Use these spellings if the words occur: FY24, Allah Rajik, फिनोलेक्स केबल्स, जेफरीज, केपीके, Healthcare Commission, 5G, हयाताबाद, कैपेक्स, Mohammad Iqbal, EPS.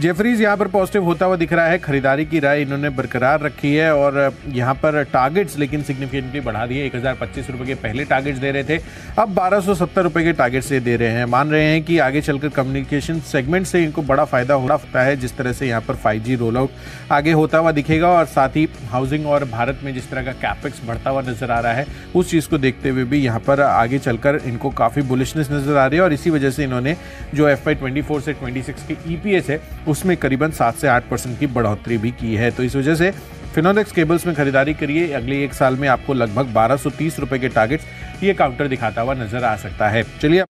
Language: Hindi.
जेफरीज यहाँ पर पॉजिटिव होता हुआ दिख रहा है। खरीदारी की राय इन्होंने बरकरार रखी है और यहाँ पर टारगेट्स लेकिन सिग्निफिकेंटली बढ़ा दिए। 1025 रुपये के पहले टारगेट्स दे रहे थे, अब 1270 रुपये के टारगेट्स ये दे रहे हैं। मान रहे हैं कि आगे चलकर कम्युनिकेशन सेगमेंट से इनको बड़ा फायदा हो सकता है, जिस तरह से यहाँ पर 5G रोल आउट आगे होता हुआ दिखेगा और साथ ही हाउसिंग और भारत में जिस तरह का कैपेक्स बढ़ता हुआ नजर आ रहा है, उस चीज़ को देखते हुए भी यहाँ पर आगे चलकर इनको काफ़ी बुलिशनेस नजर आ रही है। और इसी वजह से इन्होंने जो FY24 से 26 के EPS है उसमें करीबन 7 से 8% की बढ़ोतरी भी की है। तो इस वजह से फिनोलेक्स केबल्स में खरीदारी करिए। अगले एक साल में आपको लगभग 1230 रुपये के टारगेट्स ये काउंटर दिखाता हुआ नजर आ सकता है। चलिए।